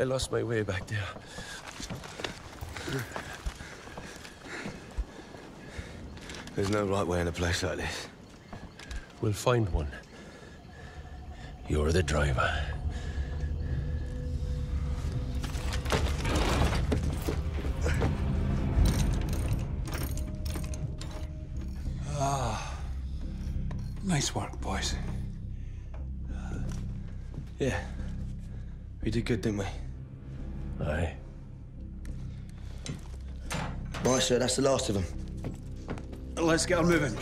I lost my way back there. There's no right way in a place like this. We'll find one. You're the driver. Nice work, boys. Yeah. We did good, didn't we? Aye. Right, sir, that's the last of them. Let's get on moving.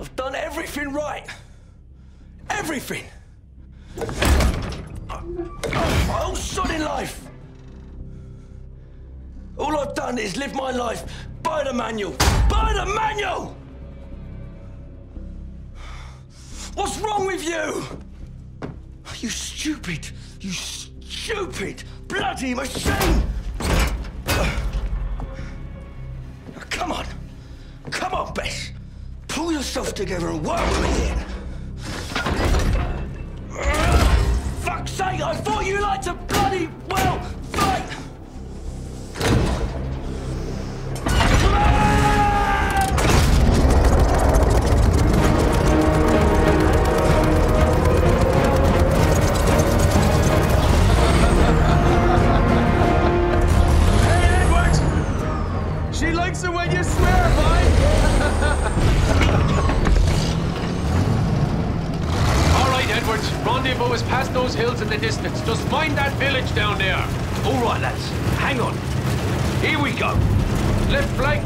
I've done everything right. Everything. My whole sodding life. All I've done is live my life by the manual. By the manual! What's wrong with you? You stupid, bloody machine! Now, come on. Come on, Bess. Pull yourself together and work with it. Fuck's sake, I thought you liked to bloody well fight! Rendezvous is past those hills in the distance. Just find that village down there. All right, lads. Hang on. Here we go. Left flank.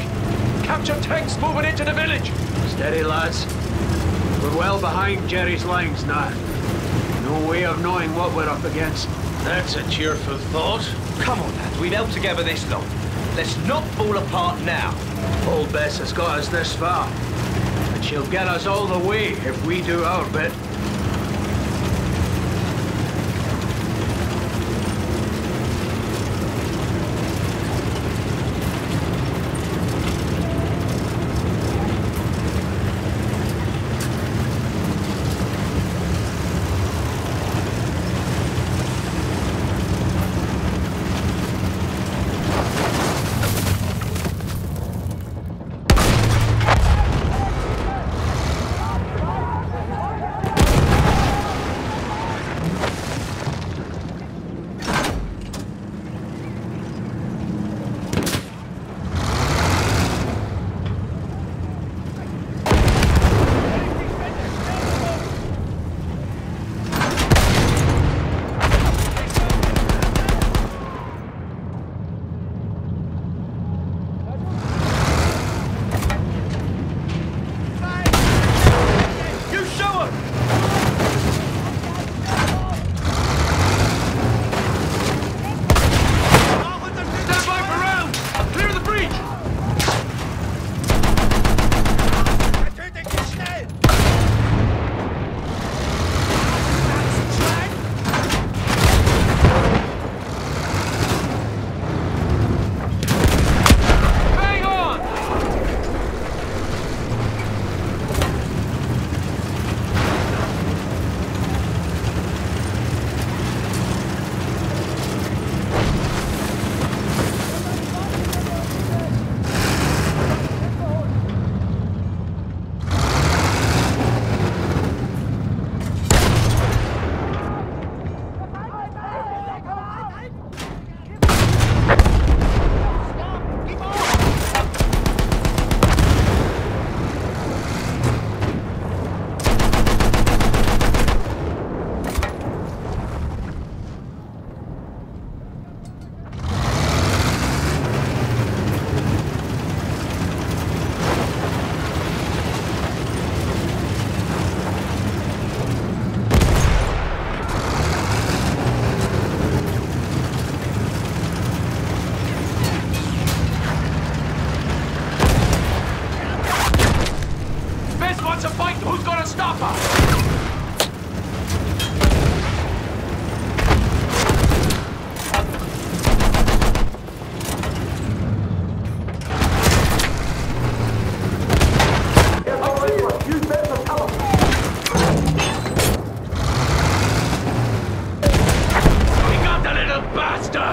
Capture tanks moving into the village. Steady, lads. We're well behind Jerry's lines now. No way of knowing what we're up against. That's a cheerful thought. Come on, lads. We've held together this long. Let's not fall apart now. Old Bess has got us this far. And she'll get us all the way if we do our bit.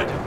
blood.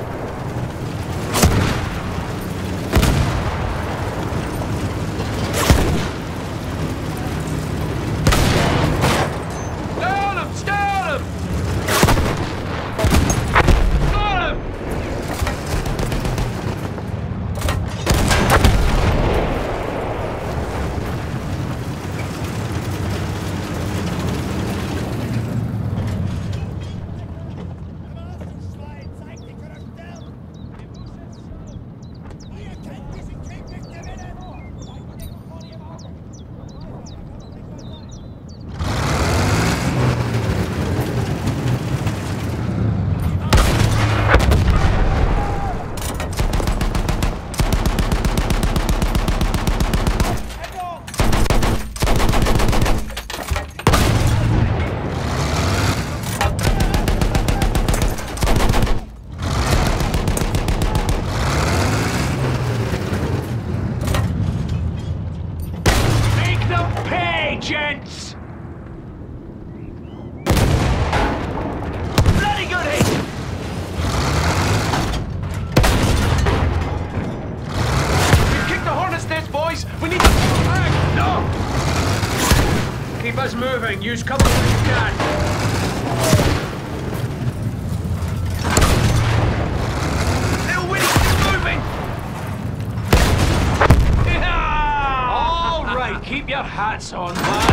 Gents! Bloody good hit! We've kicked the hornet's nest, boys! We need to pull back! No! Keep us moving. Use cover when you can. Little Winnie, keep moving! Yeah! All right, keep your hats on, man.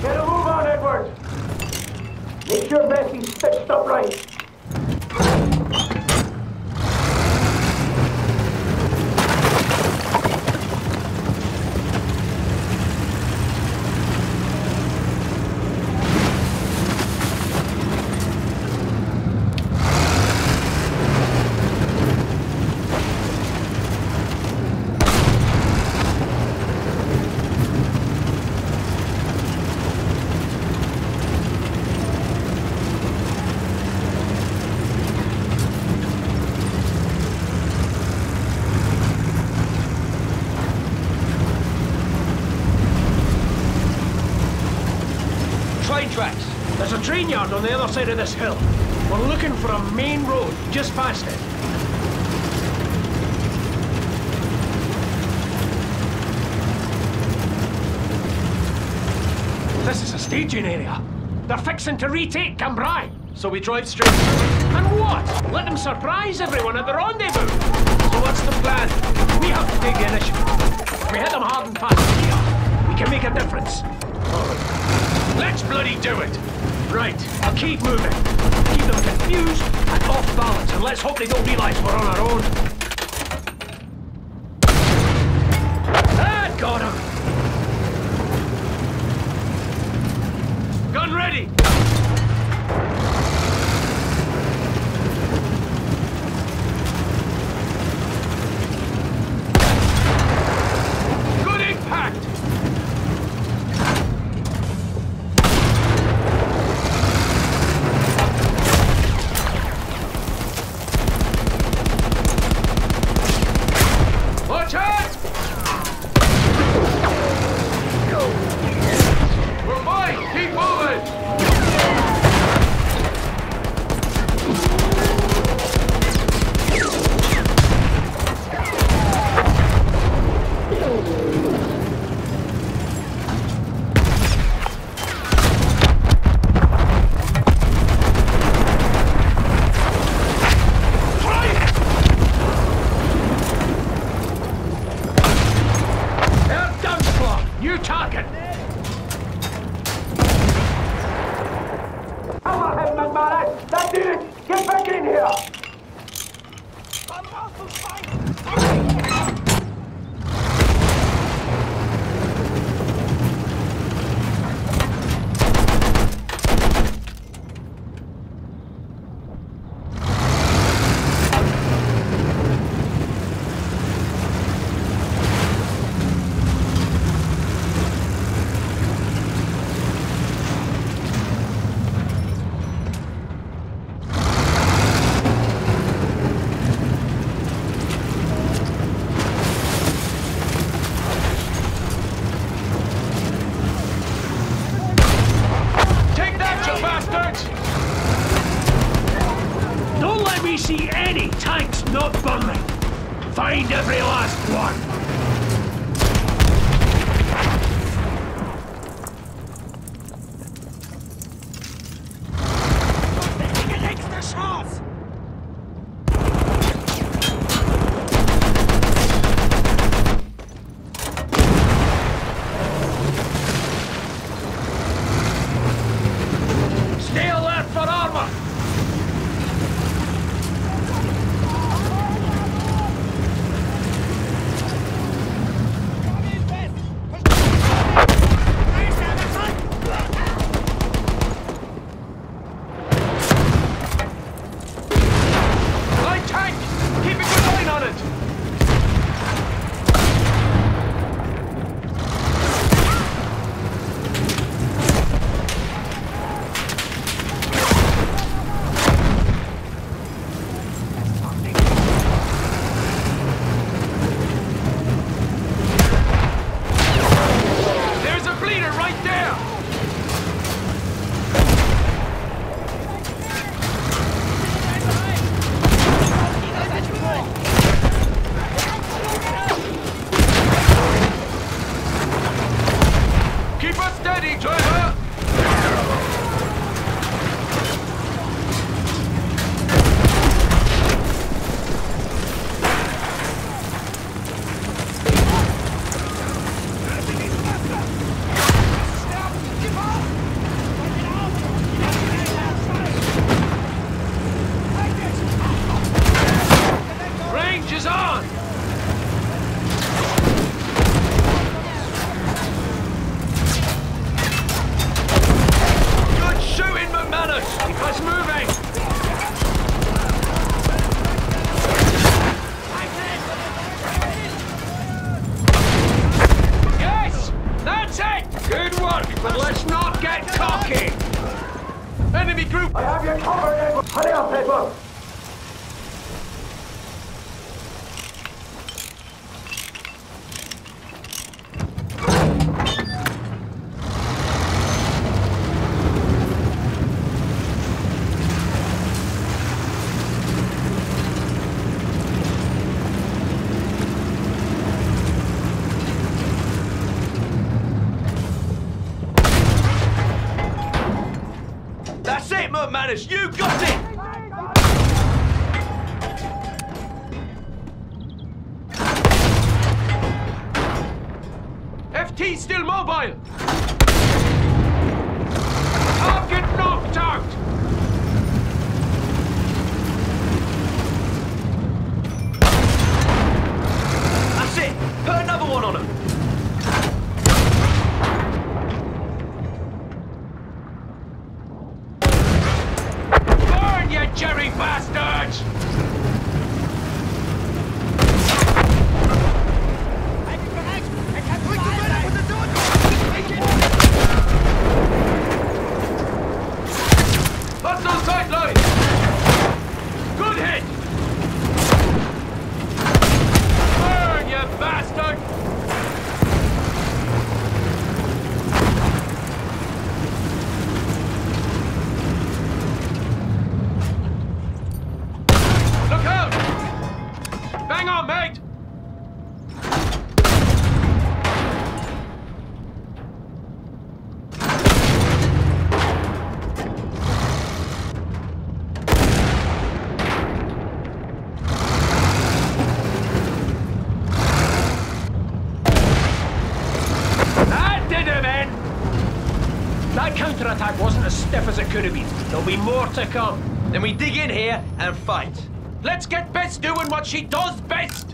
Get a move on, Edward. Make sure Bessie's stitched up right. Tracks. There's a train yard on the other side of this hill. We're looking for a main road just past it. This is a staging area. They're fixing to retake Cambrai. So we drive straight. And what? Let them surprise everyone at the rendezvous. So what's the plan? We have to take the initiative. We hit them hard and fast here. We can make a difference. Let's bloody do it! Right, I'll keep moving. Keep them confused and off balance, and let's hope they don't realize we're on our own. That got him! Gun ready! we see any tanks not burning, find every last one. You got it! FT still mobile! Target knocked out! That's it! Put another one on him! Jerry bastards! That's no sight line! Good hit! Burn, you bastard! Could have been. There'll be more to come. Then we dig in here and fight. Let's get Bess doing what she does best!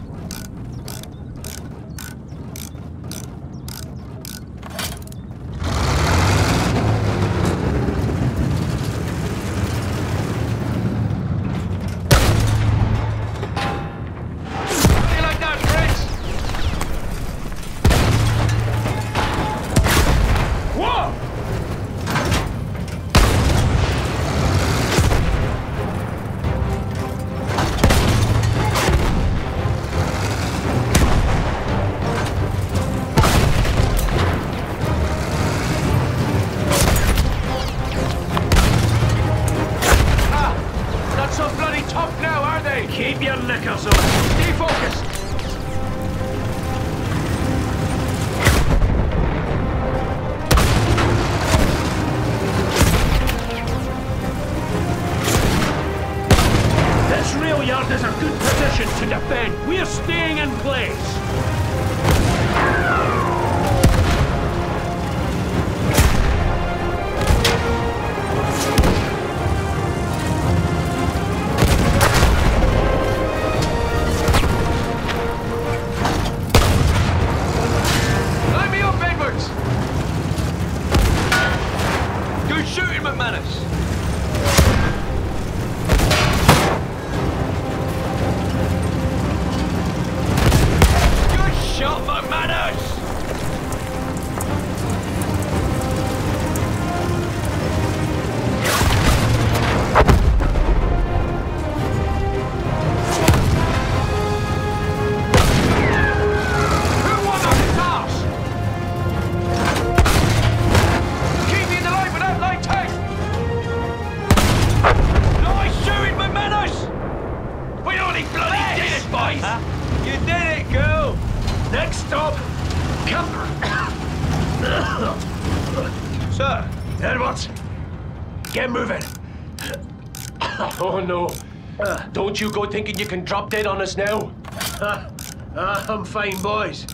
us. Good shot, my manners! Who won that task? Keep me in the line without light tank! Nice shooting, my manners! We only bloody did it, boys! You did it, girl! Next stop, Cambrai. Sir. Edwards, get moving. Oh, no. Don't you go thinking you can drop dead on us now. I'm fine, boys.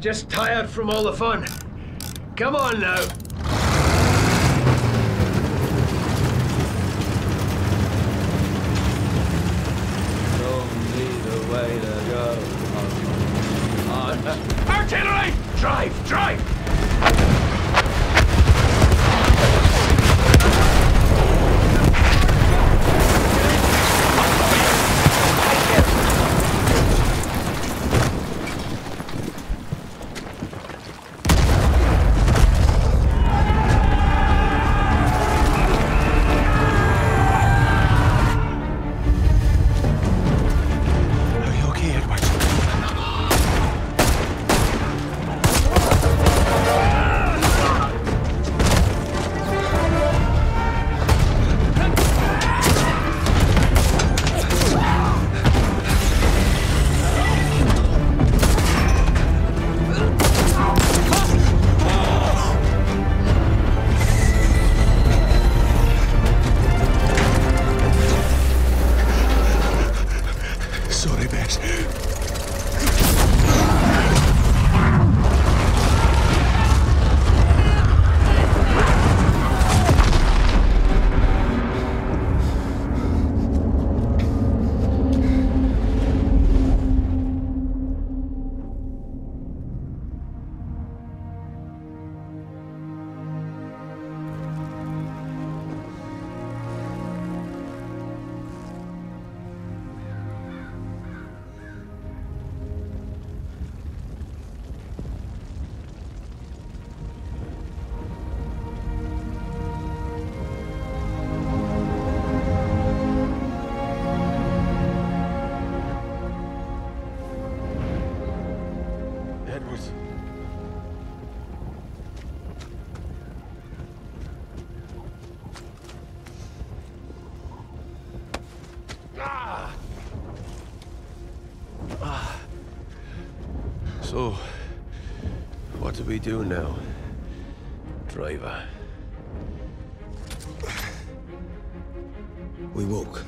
Just tired from all the fun. Come on, now. Don't need a way to go. Artillery! Drive! Drive! So, what do we do now, driver? We walk.